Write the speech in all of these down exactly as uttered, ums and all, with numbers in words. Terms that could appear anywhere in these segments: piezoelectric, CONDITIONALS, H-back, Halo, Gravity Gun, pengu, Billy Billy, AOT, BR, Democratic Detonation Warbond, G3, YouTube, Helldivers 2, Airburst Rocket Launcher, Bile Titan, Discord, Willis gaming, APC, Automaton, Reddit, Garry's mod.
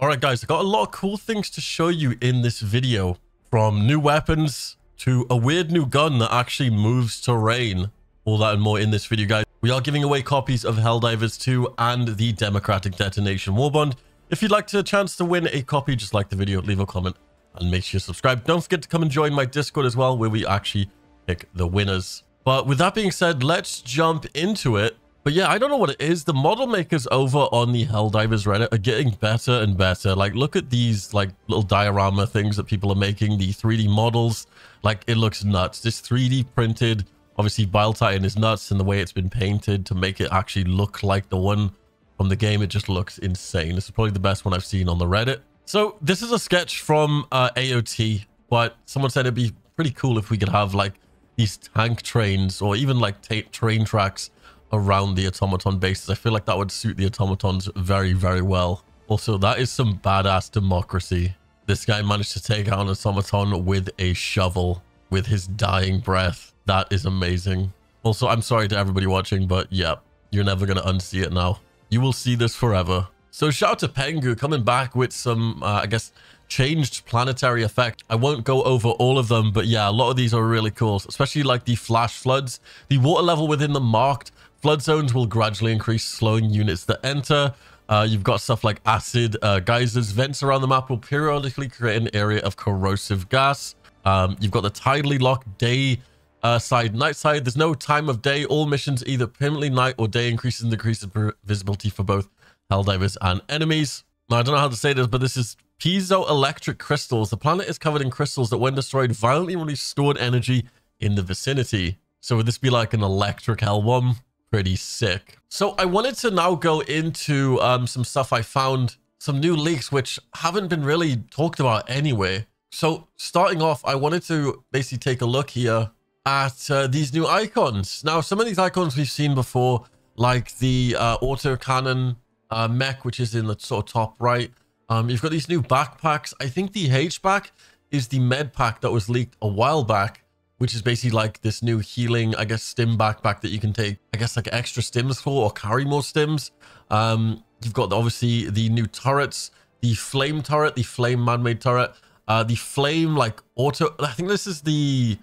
All right, guys, I got a lot of cool things to show you in this video, from new weapons to a weird new gun that actually moves terrain. All that and more in this video, guys. We are giving away copies of Helldivers two and the Democratic Detonation Warbond. If you'd like to a chance to win a copy, just like the video, leave a comment, and make sure you subscribe. Don't forget to come and join my Discord as well, where we actually pick the winners. But with that being said, let's jump into it. But yeah, I don't know what it is. The model makers over on the Helldivers Reddit are getting better and better. Like, look at these like little diorama things that people are making, the three D models. Like, it looks nuts. This three D printed, obviously, Bile Titan is nuts, and the way it's been painted to make it actually look like the one from the game, it just looks insane. This is probably the best one I've seen on the Reddit. So this is a sketch from uh, A O T, but someone said it'd be pretty cool if we could have like these tank trains or even like train tracks around the automaton bases. I feel like that would suit the automatons very, very well. Also, that is some badass democracy. This guy managed to take out an automaton with a shovel with his dying breath. That is amazing. Also, I'm sorry to everybody watching, but yeah, you're never going to unsee it now. You will see this forever. So shout out to Pengu coming back with some, uh, I guess, changed planetary effect. I won't go over all of them, but yeah, a lot of these are really cool, especially like the flash floods. The water level within the marked flood zones will gradually increase, slowing units that enter. Uh, you've got stuff like acid, uh, geysers. Vents around the map will periodically create an area of corrosive gas. Um, you've got the tidally locked day uh, side, night side. There's no time of day. All missions, either permanently night or day, increases and decreases visibility for both Helldivers and enemies. Now, I don't know how to say this, but this is piezoelectric crystals. The planet is covered in crystals that, when destroyed, violently release stored energy in the vicinity. So would this be like an electric hell bomb? Pretty sick. So I wanted to now go into um, some stuff I found, some new leaks, which haven't been really talked about anyway. So starting off, I wanted to basically take a look here at uh, these new icons. Now, some of these icons we've seen before, like the uh, autocannon Uh, mech, which is in the sort of top right. Um, you've got these new backpacks. I think the H-back is the med pack that was leaked a while back, which is basically like this new healing, I guess, stim backpack that you can take, I guess, like extra stims for, or carry more stims. Um, you've got obviously the new turrets, the flame turret, the flame man-made turret, uh, the flame like auto. I think this is the,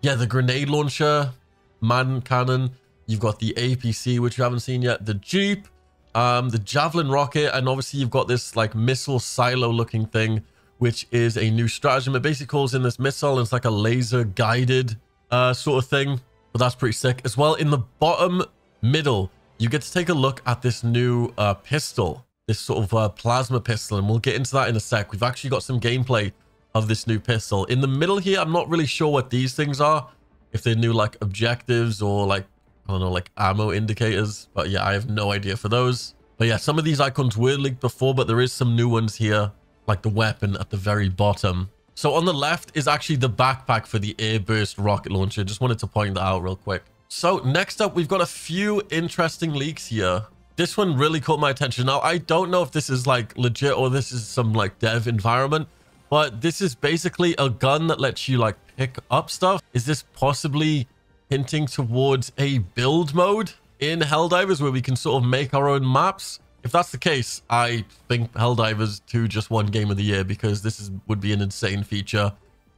yeah, the grenade launcher, man cannon. You've got the A P C, which you haven't seen yet, the Jeep, um the javelin rocket, and obviously you've got this like missile silo looking thing, which is a new stratagem. It basically calls in this missile, and it's like a laser guided uh sort of thing, but that's pretty sick as well. In the bottom middle, you get to take a look at this new uh pistol, this sort of uh, plasma pistol, and we'll get into that in a sec. We've actually got some gameplay of this new pistol. In the middle here, I'm not really sure what these things are, if they're new like objectives or like, I don't know, like ammo indicators, but yeah, I have no idea for those. But yeah, some of these icons were leaked before, but there is some new ones here, like the weapon at the very bottom. So on the left is actually the backpack for the Airburst Rocket Launcher. Just wanted to point that out real quick. So next up, we've got a few interesting leaks here. This one really caught my attention. Now, I don't know if this is like legit or this is some like dev environment, but this is basically a gun that lets you like pick up stuff. Is this possibly hinting towards a build mode in Helldivers where we can sort of make our own maps? If that's the case, I think Helldivers two just won Game of the Year, because this is, would be an insane feature.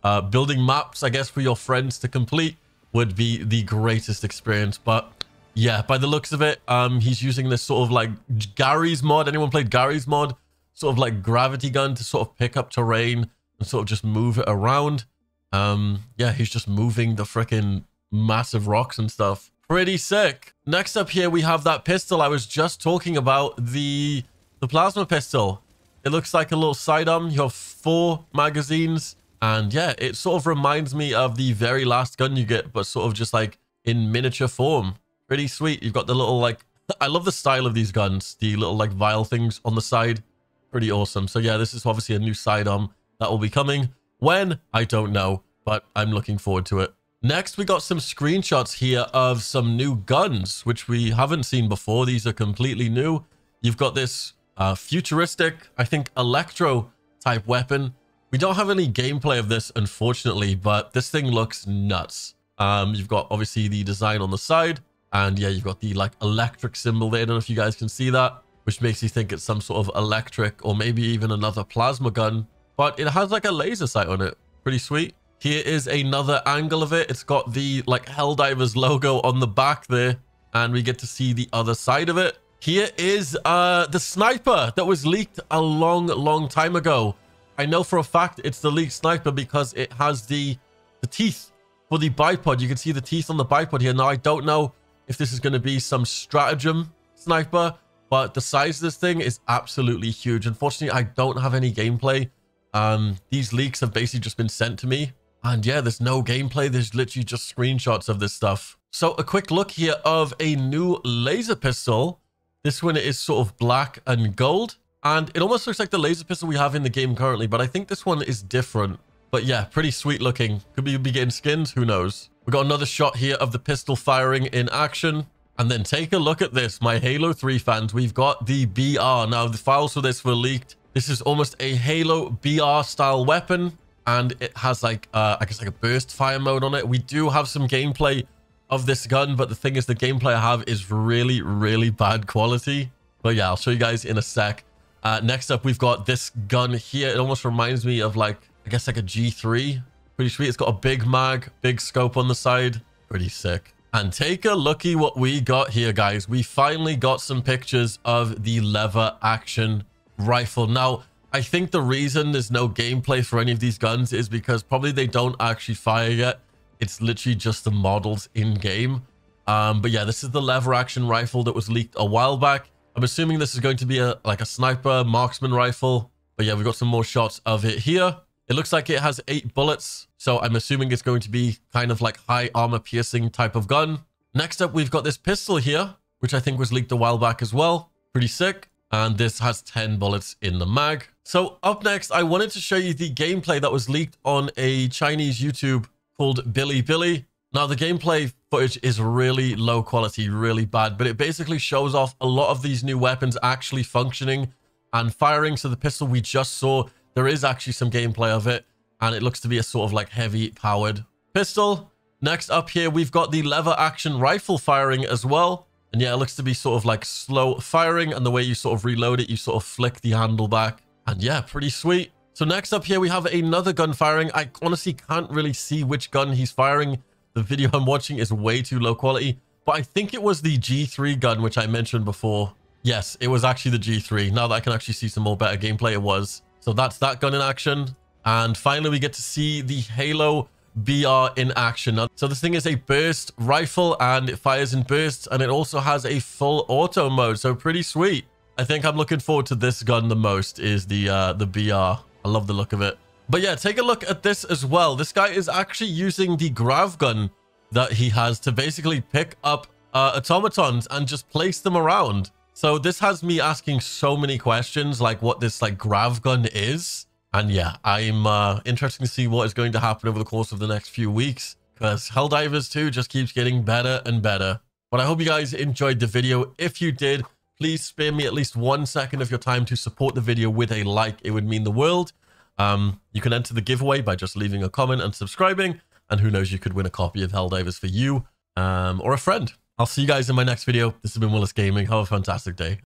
Uh, building maps, I guess, for your friends to complete would be the greatest experience. But yeah, by the looks of it, um, he's using this sort of like Garry's mod. Anyone played Garry's mod? Sort of like Gravity Gun to sort of pick up terrain and sort of just move it around. Um, yeah, he's just moving the freaking massive rocks and stuff. Pretty sick. Next up here, we have that pistol I was just talking about, the the plasma pistol. It looks like a little sidearm. You have four magazines, and yeah, it sort of reminds me of the very last gun you get, but sort of just like in miniature form. Pretty sweet. You've got the little like, I love the style of these guns, the little like vial things on the side. Pretty awesome. So yeah, this is obviously a new sidearm that will be coming when, I don't know, but I'm looking forward to it. Next, we got some screenshots here of some new guns, which we haven't seen before. These are completely new. You've got this uh, futuristic, I think, electro-type weapon. We don't have any gameplay of this, unfortunately, but this thing looks nuts. Um, you've got, obviously, the design on the side, and yeah, you've got the, like, electric symbol there. I don't know if you guys can see that. which makes you think it's some sort of electric or maybe even another plasma gun, but it has like a laser sight on it. Pretty sweet. Here is another angle of it. It's got the like Helldivers logo on the back there, and we get to see the other side of it. Here is uh the sniper that was leaked a long long time ago. I know for a fact it's the leaked sniper because it has the the teeth for the bipod. You can see the teeth on the bipod here. Now I don't know if this is going to be some stratagem sniper, but the size of this thing is absolutely huge. Unfortunately, I don't have any gameplay. Um these leaks have basically just been sent to me, and yeah, there's no gameplay. There's literally just screenshots of this stuff. So a quick look here of a new laser pistol. This one is sort of black and gold, and it almost looks like the laser pistol we have in the game currently, but I think this one is different. But yeah, pretty sweet looking. Could be getting skins, who knows. We got another shot here of the pistol firing in action. And then take a look at this, my Halo three fans. We've got the B R. Now, the files for this were leaked. This is almost a Halo B R style weapon, and it has like, uh, I guess like a burst fire mode on it. We do have some gameplay of this gun, but the thing is the gameplay I have is really, really bad quality. But yeah, I'll show you guys in a sec. Uh, next up, we've got this gun here. It almost reminds me of like, I guess like a G three. Pretty sweet. It's got a big mag, big scope on the side. Pretty sick. And take a looky what we got here, guys. We finally got some pictures of the lever action rifle. Now, I think the reason there's no gameplay for any of these guns is because probably they don't actually fire yet. It's literally just the models in game. Um, but yeah, this is the lever action rifle that was leaked a while back. I'm assuming this is going to be a like a sniper marksman rifle. But yeah, we've got some more shots of it here. It looks like it has eight bullets. So I'm assuming it's going to be kind of like high armor piercing type of gun. Next up, we've got this pistol here, which I think was leaked a while back as well. Pretty sick. And this has ten bullets in the mag. So up next, I wanted to show you the gameplay that was leaked on a Chinese YouTube called Billy Billy. Now, the gameplay footage is really low quality, really bad, but it basically shows off a lot of these new weapons actually functioning and firing. So the pistol we just saw, there is actually some gameplay of it, and it looks to be a sort of like heavy powered pistol. Next up here, we've got the lever action rifle firing as well. And yeah, it looks to be sort of like slow firing, and the way you sort of reload it, you sort of flick the handle back. And yeah, pretty sweet. So next up here, we have another gun firing. I honestly can't really see which gun he's firing. The video I'm watching is way too low quality, but I think it was the G three gun, which I mentioned before. Yes, it was actually the G three. Now that I can actually see some more better gameplay, it was. So that's that gun in action. And finally, we get to see the Halo B R in action. Now, so this thing is a burst rifle, and it fires in bursts, and it also has a full auto mode. So pretty sweet. I think I'm looking forward to this gun the most is the uh, the B R. I love the look of it. But yeah, take a look at this as well. This guy is actually using the grav gun that he has to basically pick up uh, automatons and just place them around. So this has me asking so many questions, like what this like grav gun is. And yeah, I'm uh, interested to see what is going to happen over the course of the next few weeks, because Helldivers two just keeps getting better and better. But I hope you guys enjoyed the video. If you did, please spare me at least one second of your time to support the video with a like. It would mean the world. Um, you can enter the giveaway by just leaving a comment and subscribing. And who knows, you could win a copy of Helldivers for you um, or a friend. I'll see you guys in my next video. This has been Willis Gaming. Have a fantastic day.